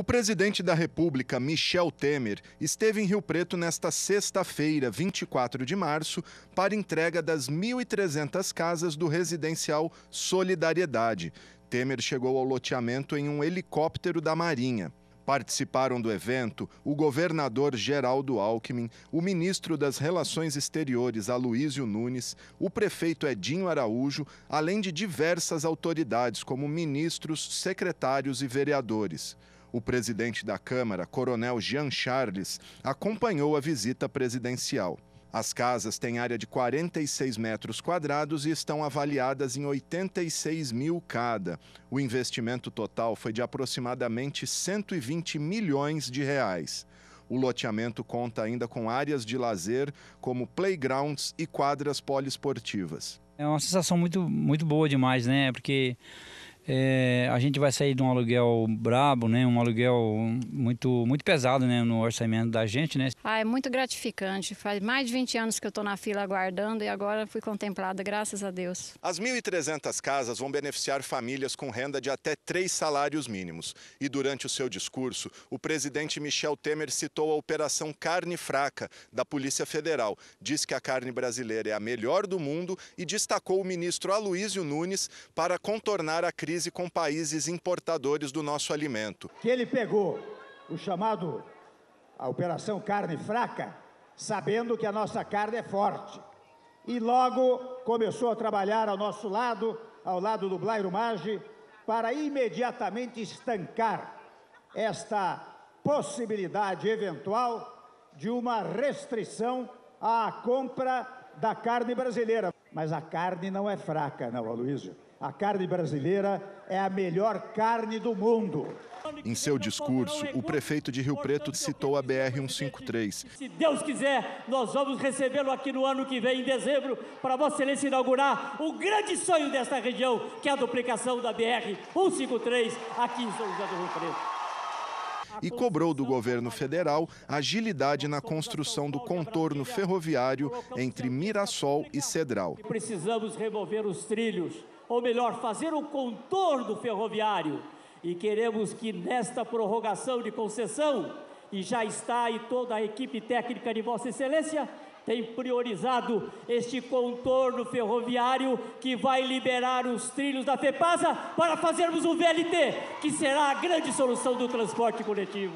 O presidente da República, Michel Temer, esteve em Rio Preto nesta sexta-feira, 24 de março, para entrega das 1.300 casas do Residencial Solidariedade. Temer chegou ao loteamento em um helicóptero da Marinha. Participaram do evento o governador Geraldo Alckmin, o ministro das Relações Exteriores, Aloysio Nunes, o prefeito Edinho Araújo, além de diversas autoridades, como ministros, secretários e vereadores. O presidente da Câmara, Coronel Jean Charles, acompanhou a visita presidencial. As casas têm área de 46 metros quadrados e estão avaliadas em 86 mil cada. O investimento total foi de aproximadamente 120 milhões de reais. O loteamento conta ainda com áreas de lazer, como playgrounds e quadras poliesportivas. É uma sensação muito boa demais, né? Porque a gente vai sair de um aluguel brabo, né? Um aluguel muito pesado, né? No orçamento da gente, né? É muito gratificante. Faz mais de 20 anos que eu estou na fila aguardando e agora fui contemplada, graças a Deus. As 1.300 casas vão beneficiar famílias com renda de até 3 salários mínimos. E durante o seu discurso, o presidente Michel Temer citou a Operação Carne Fraca da Polícia Federal. Diz que a carne brasileira é a melhor do mundo e destacou o ministro Aloysio Nunes para contornar a crise com países importadores do nosso alimento. Que ele pegou o chamado a Operação Carne Fraca, sabendo que a nossa carne é forte. E logo começou a trabalhar ao nosso lado, do Blairo Maggi, para imediatamente estancar esta possibilidade eventual de uma restrição à compra da carne brasileira. Mas a carne não é fraca, não, Aloysio. A carne brasileira é a melhor carne do mundo. Em seu discurso, o prefeito de Rio Preto citou a BR-153. Se Deus quiser, nós vamos recebê-lo aqui no ano que vem, em dezembro, para Vossa Excelência inaugurar o grande sonho desta região, que é a duplicação da BR-153 aqui em São José do Rio Preto. E cobrou do governo federal agilidade na construção do contorno ferroviário entre Mirassol e Cedral. Precisamos remover os trilhos, ou melhor, fazer um contorno ferroviário. E queremos que nesta prorrogação de concessão, e já está aí toda a equipe técnica de Vossa Excelência, tem priorizado este contorno ferroviário que vai liberar os trilhos da FEPASA para fazermos um VLT, que será a grande solução do transporte coletivo.